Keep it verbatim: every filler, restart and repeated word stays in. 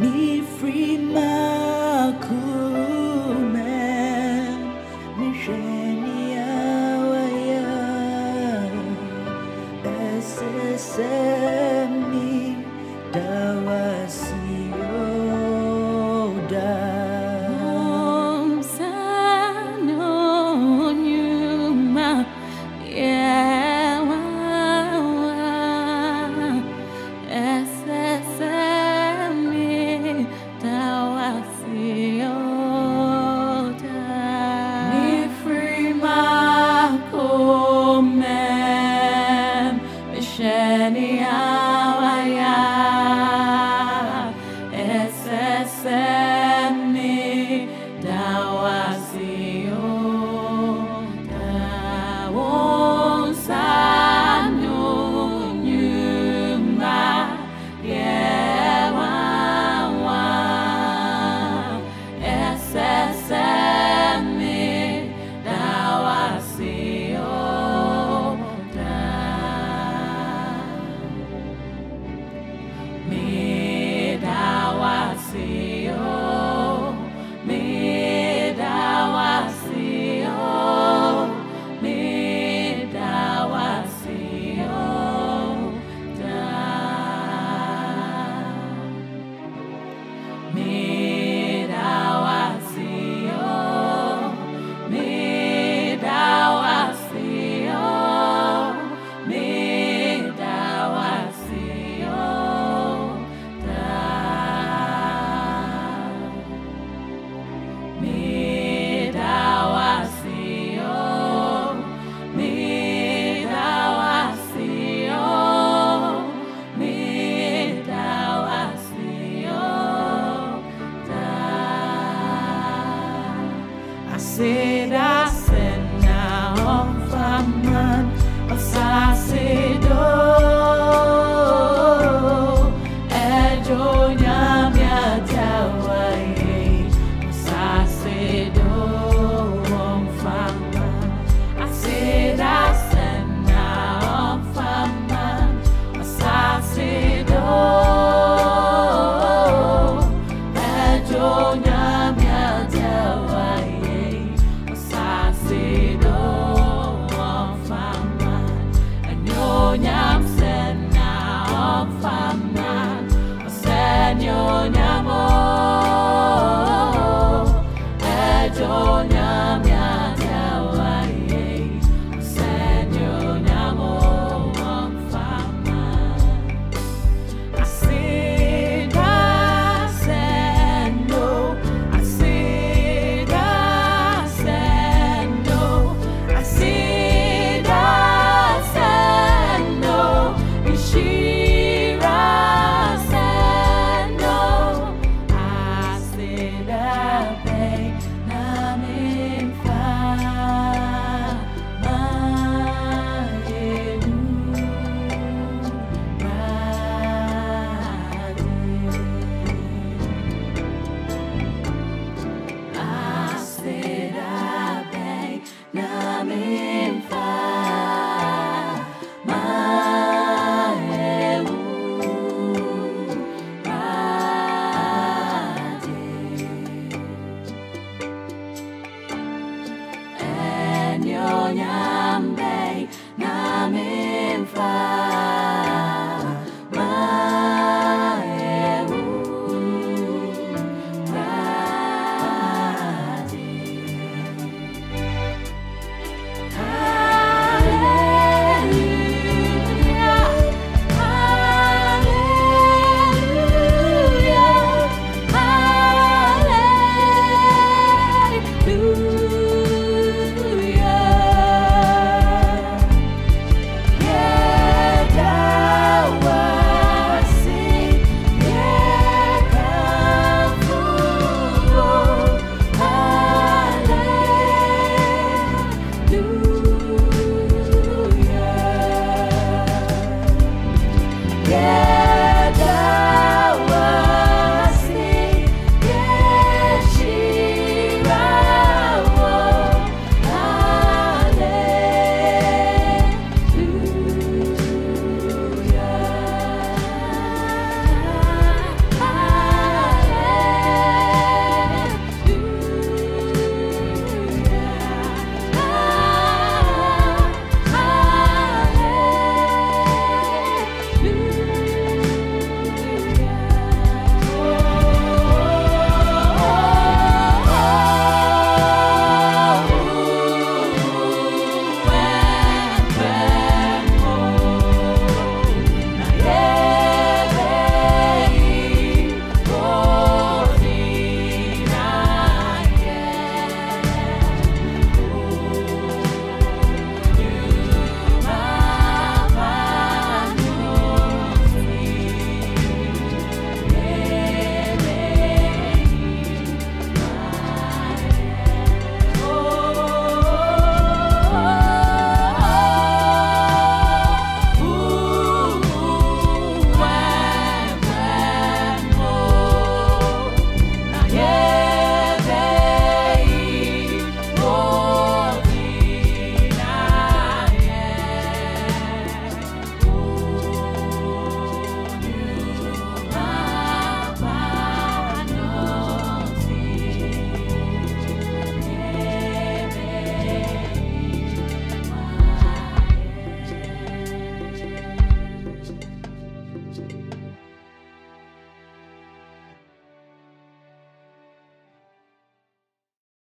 Ni frima kumem ni shenia waya esesemi dawasiyoda. Shania.